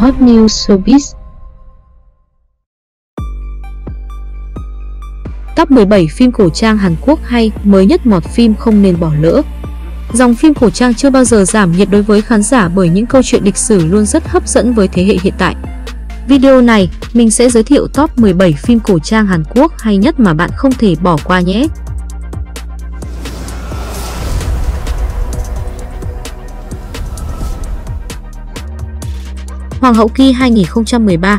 Hot News Showbiz. Top 17 phim cổ trang Hàn Quốc hay, mới nhất mọt phim không nên bỏ lỡ. Dòng phim cổ trang chưa bao giờ giảm nhiệt đối với khán giả bởi những câu chuyện lịch sử luôn rất hấp dẫn với thế hệ hiện tại. Video này, mình sẽ giới thiệu top 17 phim cổ trang Hàn Quốc hay nhất mà bạn không thể bỏ qua nhé. Hoàng hậu Ki 2013.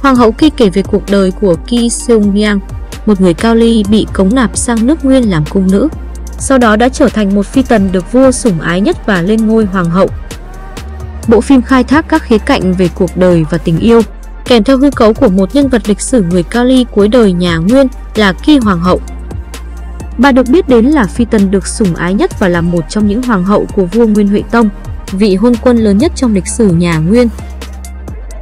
Hoàng hậu Ki kể về cuộc đời của Ki Seung-yang, một người Cao Ly bị cống nạp sang nước Nguyên làm cung nữ, sau đó đã trở thành một phi tần được vua sủng ái nhất và lên ngôi hoàng hậu. Bộ phim khai thác các khía cạnh về cuộc đời và tình yêu, kèm theo hư cấu của một nhân vật lịch sử người Cao Ly cuối đời nhà Nguyên là Ki hoàng hậu. Bà được biết đến là phi tần được sủng ái nhất và là một trong những hoàng hậu của vua Nguyên Huệ Tông, vị hôn quân lớn nhất trong lịch sử nhà Nguyên.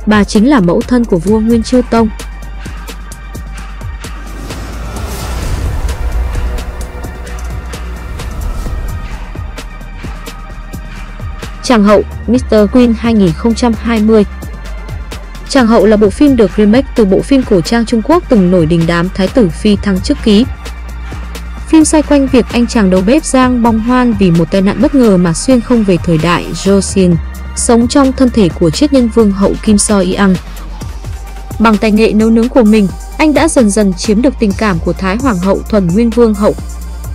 Bà chính là mẫu thân của vua Nguyên Chư Tông. Tràng hậu Mr. Queen 2020. Tràng hậu là bộ phim được remake từ bộ phim cổ trang Trung Quốc từng nổi đình đám Thái tử Phi thăng trước ký. Phim xoay quanh việc anh chàng đầu bếp Giang Bong Hoan vì một tai nạn bất ngờ mà xuyên không về thời đại Joseon, sống trong thân thể của triết nhân vương hậu Kim So-yeang. Bằng tài nghệ nấu nướng của mình, anh đã dần dần chiếm được tình cảm của Thái hoàng hậu Thuần Nguyên vương hậu.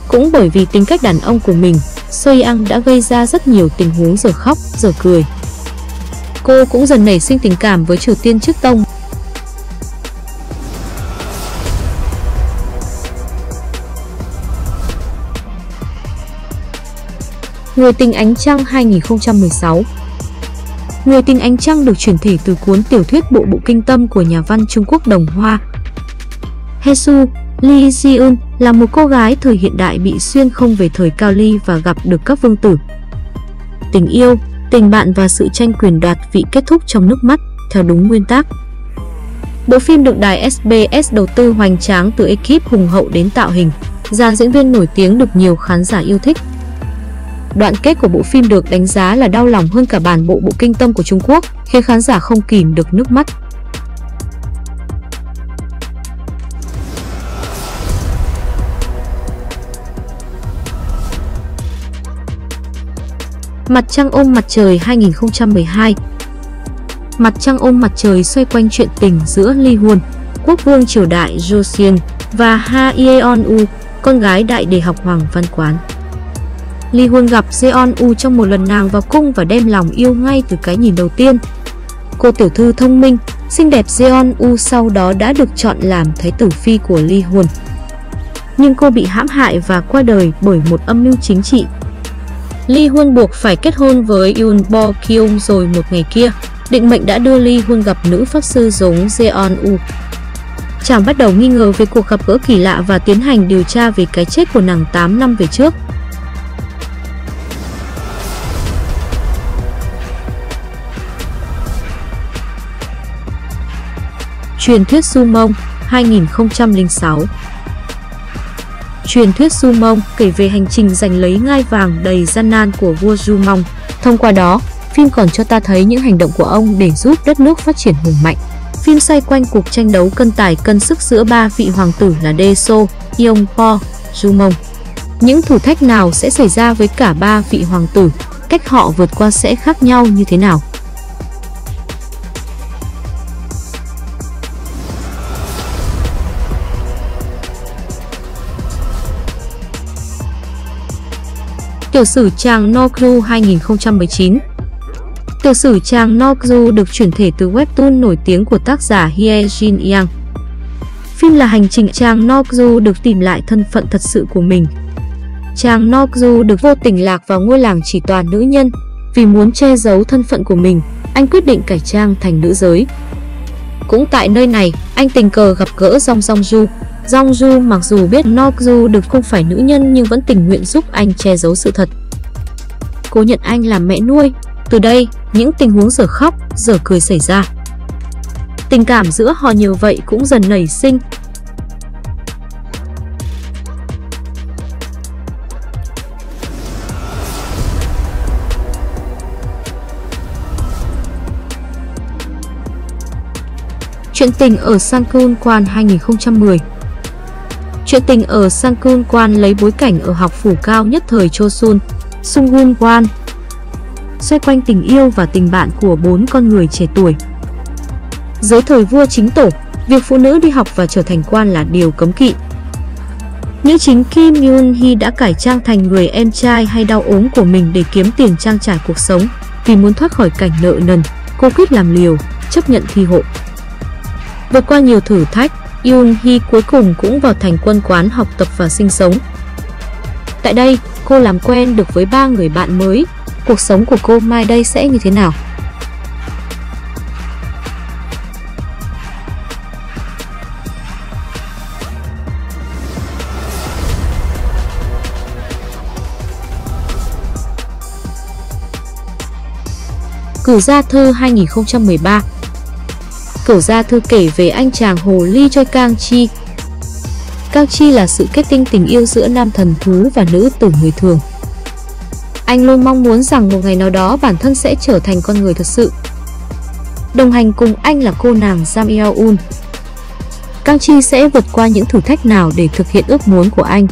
Cũng bởi vì tính cách đàn ông của mình, So-yeang đã gây ra rất nhiều tình huống giờ khóc, giờ cười. Cô cũng dần nảy sinh tình cảm với Triều Tiên Trức Tông. Người tình Ánh Trăng 2016. Người tình Ánh Trăng được chuyển thể từ cuốn tiểu thuyết Bộ Bộ Kinh Tâm của nhà văn Trung Quốc Đồng Hoa. Hee-su, Lee Ji-eun là một cô gái thời hiện đại bị xuyên không về thời Cao Ly và gặp được các vương tử. Tình yêu, tình bạn và sự tranh quyền đoạt vị kết thúc trong nước mắt, theo đúng nguyên tắc. Bộ phim được đài SBS đầu tư hoành tráng từ ekip hùng hậu đến tạo hình, dàn diễn viên nổi tiếng được nhiều khán giả yêu thích. Đoạn kết của bộ phim được đánh giá là đau lòng hơn cả bản Bộ Bộ Kinh Tâm của Trung Quốc, khiến khán giả không kìm được nước mắt. Mặt trăng ôm mặt trời 2012. Mặt trăng ôm mặt trời xoay quanh chuyện tình giữa Lee Hun, quốc vương triều đại Joseon, và Ha Yeon-u, con gái đại đề học Hoàng Văn Quán. Lee Hun gặp Yeon-u trong một lần nàng vào cung và đem lòng yêu ngay từ cái nhìn đầu tiên. Cô tiểu thư thông minh, xinh đẹp Yeon-u sau đó đã được chọn làm thái tử phi của Lee Hun. Nhưng cô bị hãm hại và qua đời bởi một âm mưu chính trị. Lee Hun buộc phải kết hôn với Yoon Bo Kyung rồi một ngày kia, định mệnh đã đưa Lee Hun gặp nữ pháp sư giống Yeon-u. Chàng bắt đầu nghi ngờ về cuộc gặp gỡ kỳ lạ và tiến hành điều tra về cái chết của nàng 8 năm về trước. Truyền thuyết Jumong 2006. Truyền thuyết Jumong kể về hành trình giành lấy ngai vàng đầy gian nan của vua Jumong. Thông qua đó, phim còn cho ta thấy những hành động của ông để giúp đất nước phát triển hùng mạnh. Phim xoay quanh cuộc tranh đấu cân tài cân sức giữa ba vị hoàng tử là Daeso, Yeongpo, Jumong. Những thử thách nào sẽ xảy ra với cả ba vị hoàng tử, cách họ vượt qua sẽ khác nhau như thế nào? Tiểu sử Chuyện nàng Dong Y 2019. Tiểu sử Chuyện nàng Dong Y được chuyển thể từ webtoon nổi tiếng của tác giả Hyejin Young. Phim là hành trình Chuyện nàng Dong Y được tìm lại thân phận thật sự của mình. Chuyện nàng Dong Y được vô tình lạc vào ngôi làng chỉ toàn nữ nhân. Vì muốn che giấu thân phận của mình, anh quyết định cải trang thành nữ giới. Cũng tại nơi này, anh tình cờ gặp gỡ Dong Ju. Dong Ju mặc dù biết Nokdu được không phải nữ nhân nhưng vẫn tình nguyện giúp anh che giấu sự thật. Cô nhận anh làm mẹ nuôi. Từ đây, những tình huống giờ khóc, giờ cười xảy ra. Tình cảm giữa họ nhờ vậy cũng dần nảy sinh. Chuyện tình ở Sungkyunkwan 2010. Chuyện tình ở Sungkyunkwan lấy bối cảnh ở học phủ cao nhất thời Chosun, Sungkyunkwan, xoay quanh tình yêu và tình bạn của 4 con người trẻ tuổi. Dưới thời vua chính tổ, việc phụ nữ đi học và trở thành quan là điều cấm kỵ. Nữ chính Kim Yoon-hee đã cải trang thành người em trai hay đau ốm của mình để kiếm tiền trang trải cuộc sống. Vì muốn thoát khỏi cảnh nợ nần, cô quyết làm liều, chấp nhận thi hộ. Vượt qua nhiều thử thách, Yoon-hee cuối cùng cũng vào thành quân quán học tập và sinh sống. Tại đây, cô làm quen được với 3 người bạn mới. Cuộc sống của cô mai đây sẽ như thế nào? Cửu gia thư 2013. Cửu gia thư kể về anh chàng hồ ly chơi Kang Chi. Kang Chi là sự kết tinh tình yêu giữa nam thần thú và nữ tử người thường. Anh luôn mong muốn rằng một ngày nào đó bản thân sẽ trở thành con người thật sự. Đồng hành cùng anh là cô nàng Jam Yeol-un. Kang Chi sẽ vượt qua những thử thách nào để thực hiện ước muốn của anh?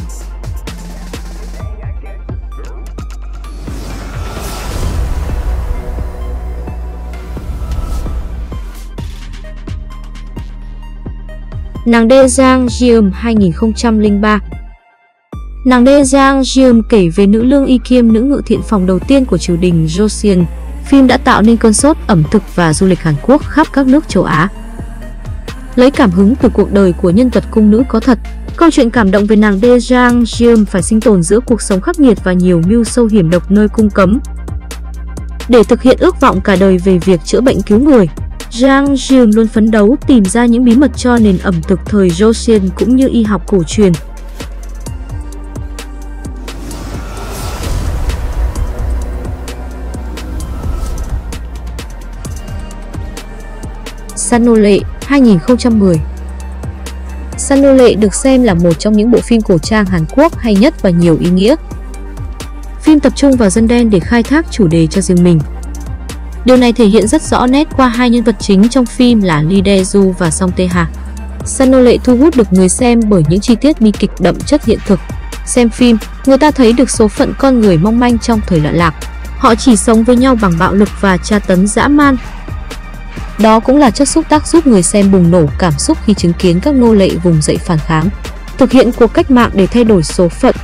Nàng Dae Jang Jeum 2003. Nàng Dae Jang Jeum kể về nữ lương y kiêm nữ ngự thiện phòng đầu tiên của triều đình Joseon. Phim đã tạo nên cơn sốt ẩm thực và du lịch Hàn Quốc khắp các nước châu Á. Lấy cảm hứng từ cuộc đời của nhân vật cung nữ có thật, câu chuyện cảm động về nàng Dae Jang Jeum phải sinh tồn giữa cuộc sống khắc nghiệt và nhiều mưu sâu hiểm độc nơi cung cấm. Để thực hiện ước vọng cả đời về việc chữa bệnh cứu người, Jang Jeum luôn phấn đấu tìm ra những bí mật cho nền ẩm thực thời Joseon cũng như y học cổ truyền. Sanolle 2010. Sanolle được xem là một trong những bộ phim cổ trang Hàn Quốc hay nhất và nhiều ý nghĩa. Phim tập trung vào dân đen để khai thác chủ đề cho riêng mình. Điều này thể hiện rất rõ nét qua 2 nhân vật chính trong phim là Lee Dae-ju và Song Tae-ha. Sanolle thu hút được người xem bởi những chi tiết bi kịch đậm chất hiện thực. Xem phim, người ta thấy được số phận con người mong manh trong thời loạn lạc. Họ chỉ sống với nhau bằng bạo lực và tra tấn dã man. Đó cũng là chất xúc tác giúp người xem bùng nổ cảm xúc khi chứng kiến các nô lệ vùng dậy phản kháng, thực hiện cuộc cách mạng để thay đổi số phận.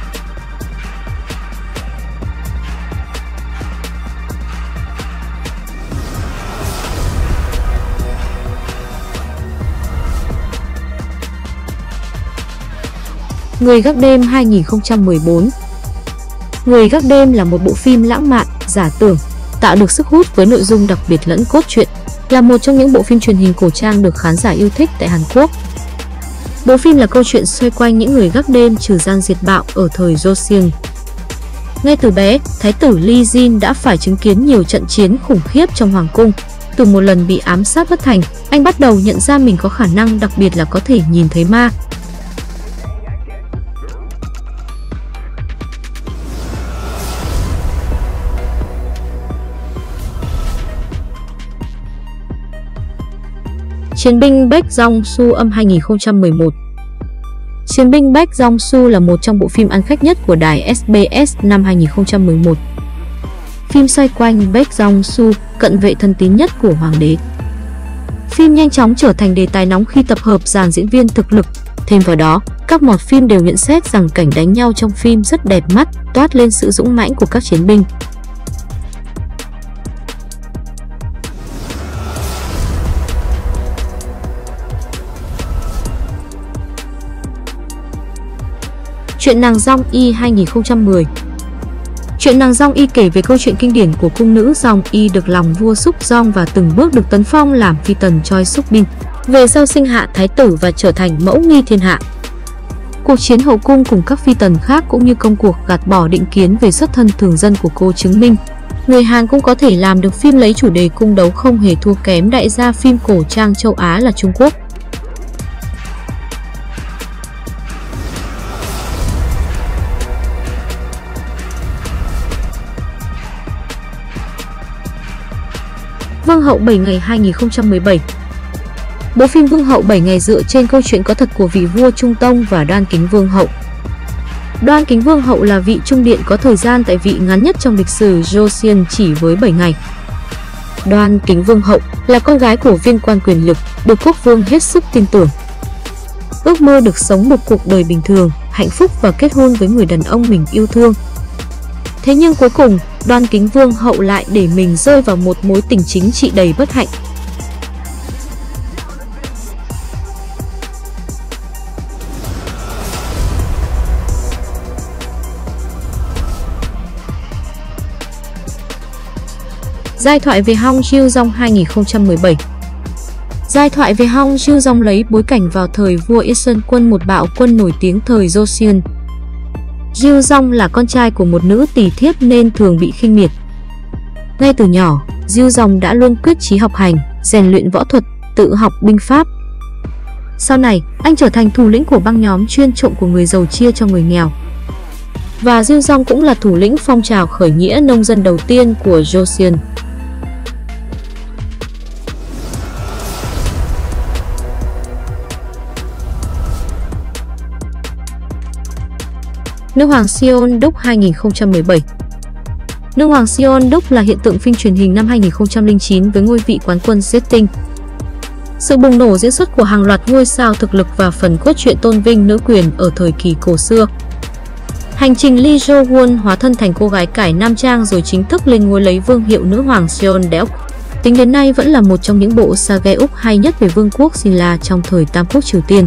Người gác đêm 2014. Người gác đêm là một bộ phim lãng mạn, giả tưởng, tạo được sức hút với nội dung đặc biệt lẫn cốt truyện, là một trong những bộ phim truyền hình cổ trang được khán giả yêu thích tại Hàn Quốc. Bộ phim là câu chuyện xoay quanh những người gác đêm trừ gian diệt bạo ở thời Joseon. Ngay từ bé, Thái tử Lee Jin đã phải chứng kiến nhiều trận chiến khủng khiếp trong hoàng cung. Từ một lần bị ám sát bất thành, anh bắt đầu nhận ra mình có khả năng đặc biệt là có thể nhìn thấy ma. Chiến binh Baek Dong Soo âm 2011. Chiến binh Baek Dong Soo là một trong bộ phim ăn khách nhất của đài SBS năm 2011. Phim xoay quanh Baek Dong Soo, cận vệ thân tín nhất của hoàng đế. Phim nhanh chóng trở thành đề tài nóng khi tập hợp dàn diễn viên thực lực. Thêm vào đó, các mọt phim đều nhận xét rằng cảnh đánh nhau trong phim rất đẹp mắt, toát lên sự dũng mãnh của các chiến binh. Chuyện nàng Dong Y 2010. Chuyện nàng Dong Y kể về câu chuyện kinh điển của cung nữ Dong Y được lòng vua Súc Dong và từng bước được tấn phong làm phi tần Choi Suk Bin, về sau sinh hạ thái tử và trở thành mẫu nghi thiên hạ. Cuộc chiến hậu cung cùng các phi tần khác cũng như công cuộc gạt bỏ định kiến về xuất thân thường dân của cô chứng minh người Hàn cũng có thể làm được phim lấy chủ đề cung đấu không hề thua kém đại gia phim cổ trang châu Á là Trung Quốc. Vương hậu 7 ngày 2017. Bộ phim Vương hậu 7 ngày dựa trên câu chuyện có thật của vị vua Trung Tông và Đoan Kính Vương hậu. Đoan Kính Vương hậu là vị trung điện có thời gian tại vị ngắn nhất trong lịch sử Joseon chỉ với 7 ngày. Đoan Kính Vương hậu là con gái của viên quan quyền lực, được quốc vương hết sức tin tưởng. Ước mơ được sống một cuộc đời bình thường, hạnh phúc và kết hôn với người đàn ông mình yêu thương. Thế nhưng cuối cùng, Đoan Kính Vương hậu lại để mình rơi vào một mối tình chính trị đầy bất hạnh. Giai thoại về Hong Gil Dong 2017. Giai thoại về Hong Gil Dong lấy bối cảnh vào thời vua Isun Quân, một bạo quân nổi tiếng thời Joseon. Gil Dong là con trai của một nữ tỳ thiếp nên thường bị khinh miệt. Ngay từ nhỏ, Gil Dong đã luôn quyết chí học hành, rèn luyện võ thuật, tự học binh pháp. Sau này, anh trở thành thủ lĩnh của băng nhóm chuyên trộm của người giàu chia cho người nghèo. Và Gil Dong cũng là thủ lĩnh phong trào khởi nghĩa nông dân đầu tiên của Joseon. Nữ hoàng Xion Đúc 2017. Nữ hoàng Xion Đúc là hiện tượng phim truyền hình năm 2009 với ngôi vị quán quân Setting. Sự bùng nổ diễn xuất của hàng loạt ngôi sao thực lực và phần cốt truyện tôn vinh nữ quyền ở thời kỳ cổ xưa. Hành trình Lee Jo-won hóa thân thành cô gái cải nam trang rồi chính thức lên ngôi lấy vương hiệu nữ hoàng Xion Đúc. Tính đến nay vẫn là một trong những bộ saga Úc hay nhất về vương quốc Silla trong thời Tam Quốc Triều Tiên.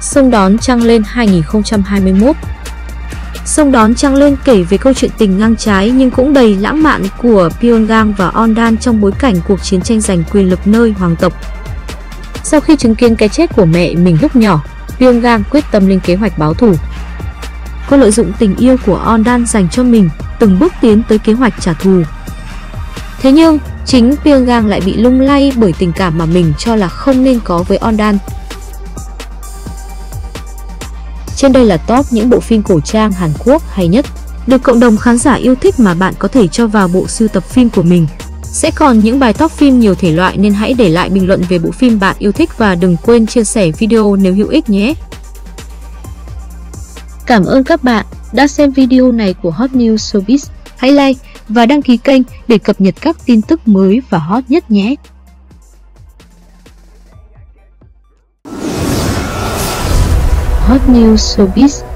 Sông Đón Trăng Lên 2021. Sông Đón Trăng Lên kể về câu chuyện tình ngang trái nhưng cũng đầy lãng mạn của Pyongyang và Ondan trong bối cảnh cuộc chiến tranh giành quyền lực nơi hoàng tộc. Sau khi chứng kiến cái chết của mẹ mình lúc nhỏ, Pyongyang quyết tâm lên kế hoạch báo thù. Cô lợi dụng tình yêu của Ondan dành cho mình, từng bước tiến tới kế hoạch trả thù. Thế nhưng, chính Pyongyang lại bị lung lay bởi tình cảm mà mình cho là không nên có với Ondan. Trên đây là top những bộ phim cổ trang Hàn Quốc hay nhất, được cộng đồng khán giả yêu thích mà bạn có thể cho vào bộ sưu tập phim của mình. Sẽ còn những bài top phim nhiều thể loại nên hãy để lại bình luận về bộ phim bạn yêu thích và đừng quên chia sẻ video nếu hữu ích nhé! Cảm ơn các bạn đã xem video này của Hot News Showbiz. Hãy like và đăng ký kênh để cập nhật các tin tức mới và hot nhất nhé! Hot News Showbiz.